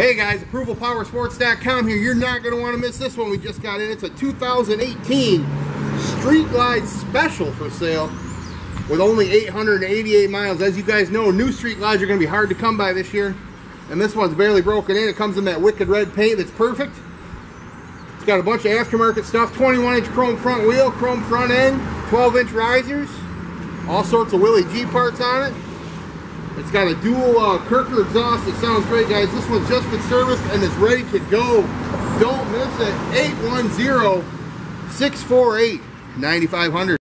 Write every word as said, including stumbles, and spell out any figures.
Hey guys, Approval Power Sports dot com here. You're not going to want to miss this one we just got in. It's a two thousand eighteen Street Glide Special for sale with only eight hundred eighty-eight miles. As you guys know, new Street Glides are going to be hard to come by this year. And this one's barely broken in. It comes in that wicked red paint that's perfect. It's got a bunch of aftermarket stuff. twenty-one inch chrome front wheel, chrome front end, twelve inch risers, all sorts of Willie G parts on it. It's got a dual uh, Kirker exhaust. It sounds great, guys. This one's just been serviced and it's ready to go. Don't miss it. eight one zero, six four eight, nine five hundred.